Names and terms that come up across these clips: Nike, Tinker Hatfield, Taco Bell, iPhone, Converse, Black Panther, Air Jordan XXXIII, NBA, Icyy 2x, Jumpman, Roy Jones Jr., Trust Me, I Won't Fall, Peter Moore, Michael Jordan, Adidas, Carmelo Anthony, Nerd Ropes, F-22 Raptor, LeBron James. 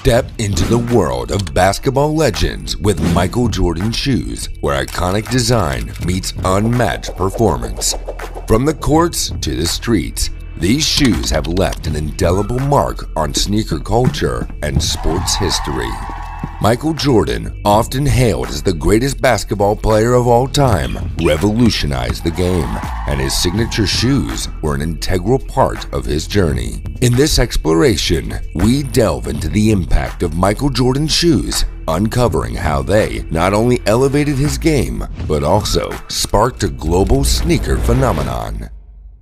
Step into the world of basketball legends with Michael Jordan shoes, where iconic design meets unmatched performance. From the courts to the streets, these shoes have left an indelible mark on sneaker culture and sports history. Michael Jordan, often hailed as the greatest basketball player of all time, revolutionized the game, and his signature shoes were an integral part of his journey. In this exploration, we delve into the impact of Michael Jordan's shoes, uncovering how they not only elevated his game, but also sparked a global sneaker phenomenon.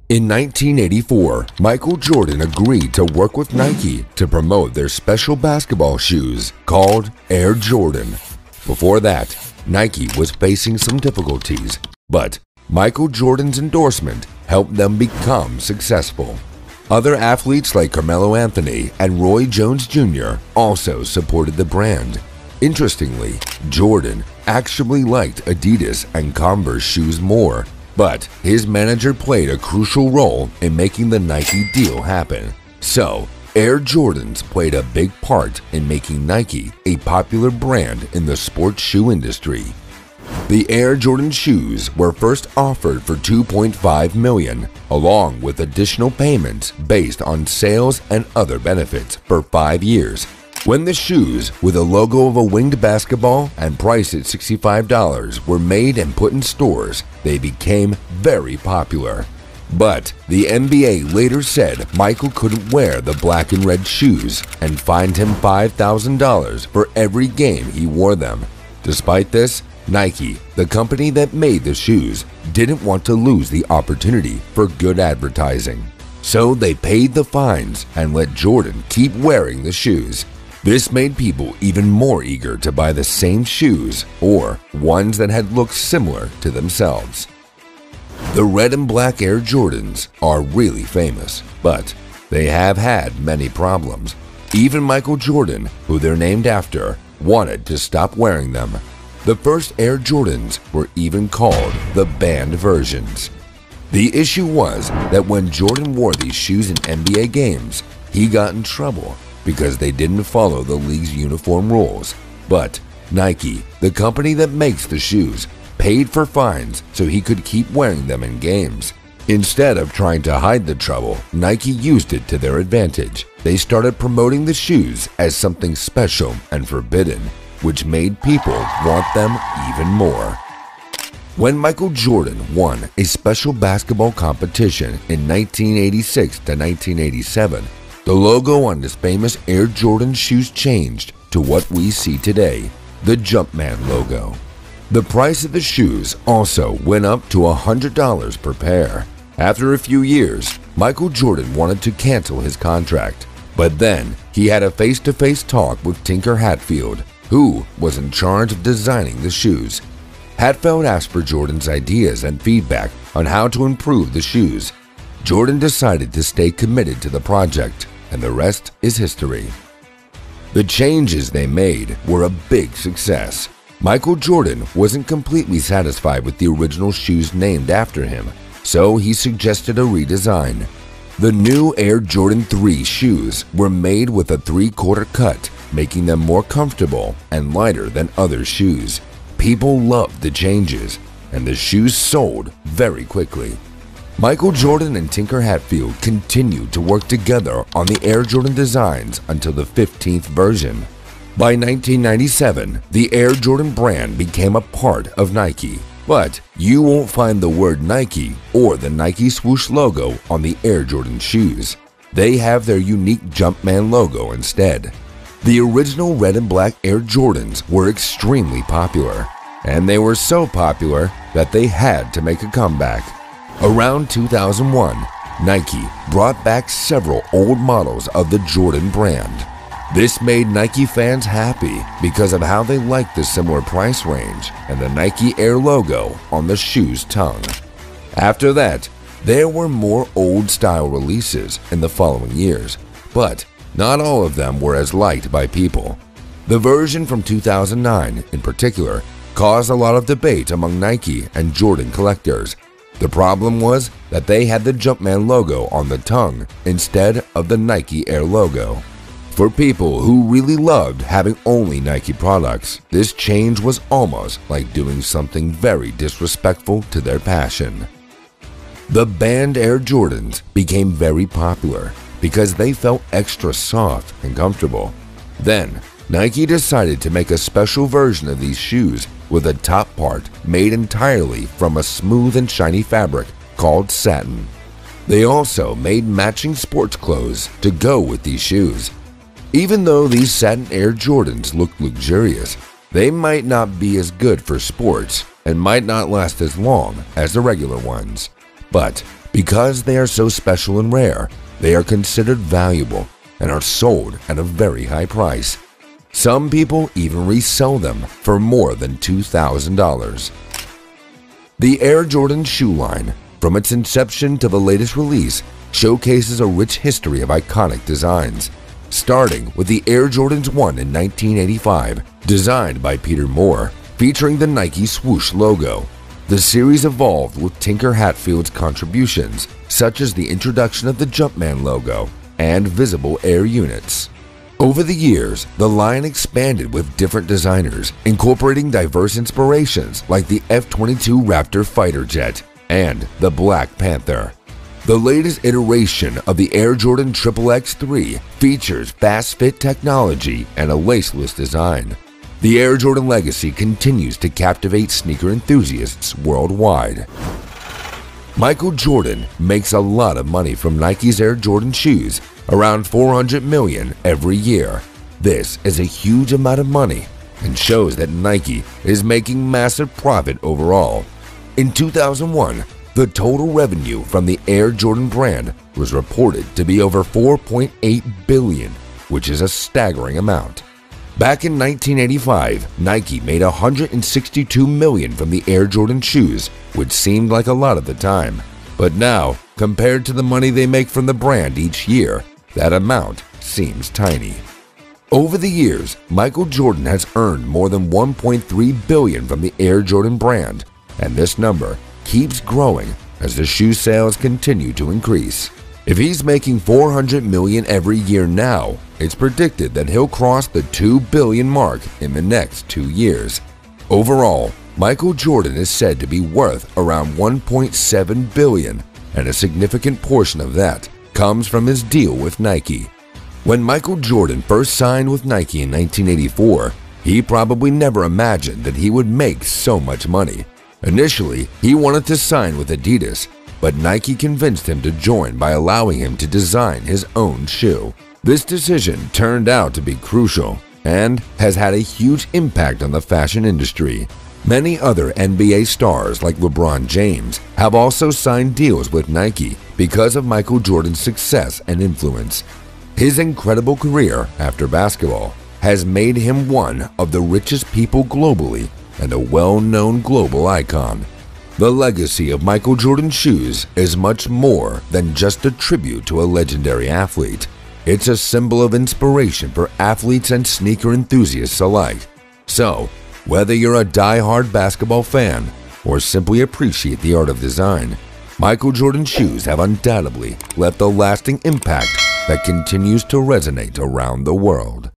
In 1984, Michael Jordan agreed to work with Nike to promote their special basketball shoes called Air Jordan. Before that, Nike was facing some difficulties, but Michael Jordan's endorsement helped them become successful. Other athletes like Carmelo Anthony and Roy Jones Jr. also supported the brand. Interestingly, Jordan actually liked Adidas and Converse shoes more, but his manager played a crucial role in making the Nike deal happen. So, Air Jordans played a big part in making Nike a popular brand in the sports shoe industry. The Air Jordan shoes were first offered for $2.5 million, along with additional payments based on sales and other benefits for 5 years. When the shoes, with a logo of a winged basketball and priced at $65, were made and put in stores, they became very popular. But the NBA later said Michael couldn't wear the black and red shoes and fined him $5,000 for every game he wore them. Despite this, Nike, the company that made the shoes, didn't want to lose the opportunity for good advertising. So they paid the fines and let Jordan keep wearing the shoes. This made people even more eager to buy the same shoes or ones that had looked similar to themselves. The red and black Air Jordans are really famous, but they have had many problems. Even Michael Jordan, who they're named after, wanted to stop wearing them. The first Air Jordans were even called the banned versions. The issue was that when Jordan wore these shoes in NBA games, he got in trouble because they didn't follow the league's uniform rules. But Nike, the company that makes the shoes, paid for fines so he could keep wearing them in games. Instead of trying to hide the trouble, Nike used it to their advantage. They started promoting the shoes as something special and forbidden, which made people want them even more. When Michael Jordan won a special basketball competition in 1986 to 1987, the logo on his famous Air Jordan shoes changed to what we see today, the Jumpman logo. The price of the shoes also went up to $100 per pair. After a few years, Michael Jordan wanted to cancel his contract, but then he had a face-to-face talk with Tinker Hatfield, who was in charge of designing the shoes. Hatfield asked for Jordan's ideas and feedback on how to improve the shoes. Jordan decided to stay committed to the project, and the rest is history. The changes they made were a big success. Michael Jordan wasn't completely satisfied with the original shoes named after him, so he suggested a redesign. The new Air Jordan XXXIII shoes were made with a three-quarter cut, making them more comfortable and lighter than other shoes. People loved the changes, and the shoes sold very quickly. Michael Jordan and Tinker Hatfield continued to work together on the Air Jordan designs until the 15th version. By 1997, the Air Jordan brand became a part of Nike, but you won't find the word Nike or the Nike swoosh logo on the Air Jordan shoes. They have their unique Jumpman logo instead. The original red and black Air Jordans were extremely popular, and they were so popular that they had to make a comeback. Around 2001, Nike brought back several old models of the Jordan brand. This made Nike fans happy because of how they liked the similar price range and the Nike Air logo on the shoe's tongue. After that, there were more old-style releases in the following years, but not all of them were as liked by people. The version from 2009, in particular, caused a lot of debate among Nike and Jordan collectors. The problem was that they had the Jumpman logo on the tongue instead of the Nike Air logo. for people who really loved having only Nike products. This change was almost like doing something very disrespectful to their passion. The banned Air Jordans became very popular because they felt extra soft and comfortable. Then, Nike decided to make a special version of these shoes with a top part made entirely from a smooth and shiny fabric called satin. They also made matching sports clothes to go with these shoes. Even though these satin Air Jordans look luxurious, they might not be as good for sports and might not last as long as the regular ones. But because they are so special and rare, they are considered valuable and are sold at a very high price. Some people even resell them for more than $2,000. The Air Jordan shoe line, from its inception to the latest release, showcases a rich history of iconic designs, starting with the Air Jordans 1 in 1985, designed by Peter Moore, featuring the Nike swoosh logo. The series evolved with Tinker Hatfield's contributions, such as the introduction of the Jumpman logo and visible air units. Over the years, the line expanded with different designers, incorporating diverse inspirations like the F-22 Raptor fighter jet and the Black Panther. The latest iteration of the Air Jordan XXXIII features fast-fit technology and a laceless design. The Air Jordan legacy continues to captivate sneaker enthusiasts worldwide. Michael Jordan makes a lot of money from Nike's Air Jordan shoes, around $400 million every year. This is a huge amount of money and shows that Nike is making massive profit overall. In 2001, the total revenue from the Air Jordan brand was reported to be over $4.8 billion, which is a staggering amount. Back in 1985, Nike made $162 million from the Air Jordan shoes, which seemed like a lot at the time. But now, compared to the money they make from the brand each year, that amount seems tiny. Over the years, Michael Jordan has earned more than $1.3 billion from the Air Jordan brand, and this number keeps growing as the shoe sales continue to increase. If he's making $400 million every year now, it's predicted that he'll cross the $2 billion mark in the next 2 years. Overall, Michael Jordan is said to be worth around $1.7 billion, and a significant portion of that comes from his deal with Nike. When Michael Jordan first signed with Nike in 1984, he probably never imagined that he would make so much money. Initially, he wanted to sign with Adidas, but Nike convinced him to join by allowing him to design his own shoe. This decision turned out to be crucial and has had a huge impact on the fashion industry. Many other NBA stars like LeBron James have also signed deals with Nike because of Michael Jordan's success and influence. His incredible career after basketball has made him one of the richest people globally and a well-known global icon. The legacy of Michael Jordan's shoes is much more than just a tribute to a legendary athlete. It's a symbol of inspiration for athletes and sneaker enthusiasts alike. So, whether you're a die-hard basketball fan or simply appreciate the art of design, Michael Jordan's shoes have undoubtedly left a lasting impact that continues to resonate around the world.